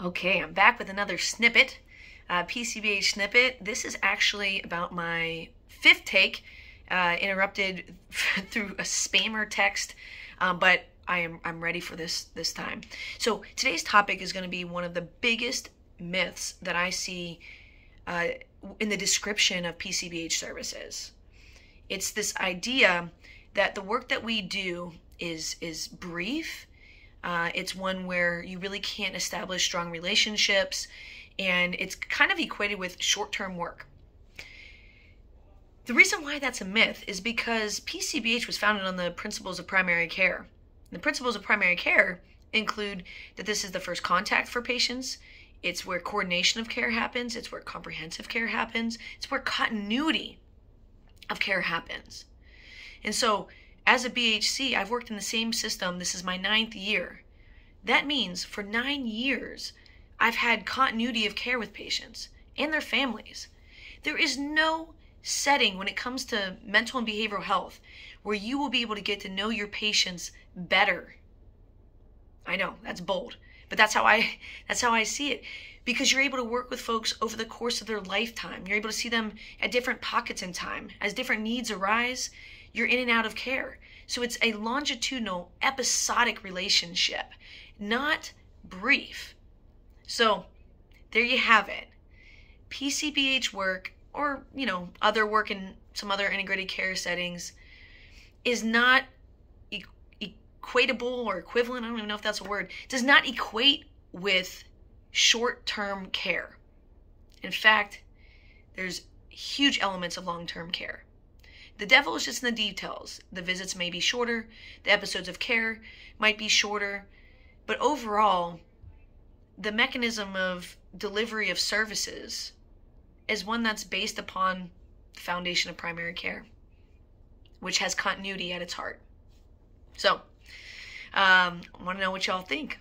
Okay, I'm back with another snippet, PCBA snippet. This is actually about my fifth take, interrupted through a spammer text, but I'm ready for this time. So today's topic is going to be one of the biggest myths that I see in the description of PCBH services. It's this idea that the work that we do is brief. It's one where you really can't establish strong relationships, and it's kind of equated with short-term work. The reason why that's a myth is because PCBH was founded on the principles of primary care. The principles of primary care include that this is the first contact for patients, it's where coordination of care happens, it's where comprehensive care happens, it's where continuity of care happens. And so, as a BHC, I've worked in the same system. This is my 9th year. That means for 9 years, I've had continuity of care with patients and their families. There is no setting when it comes to mental and behavioral health where you will be able to get to know your patients better. I know, that's bold, but that's how I see it, because you're able to work with folks over the course of their lifetime. You're able to see them at different pockets in time. As different needs arise, you're in and out of care. So it's a longitudinal, episodic relationship, not brief. So there you have it. PCBH work, or other work in some other integrated care settings, is not equatable or equivalent. I don't even know if that's a word. It does not equate with short-term care. In fact, there's huge elements of long-term care. The devil is just in the details. The visits may be shorter, the episodes of care might be shorter, but overall, the mechanism of delivery of services is one that's based upon the foundation of primary care, which has continuity at its heart. So, I want to know what y'all think.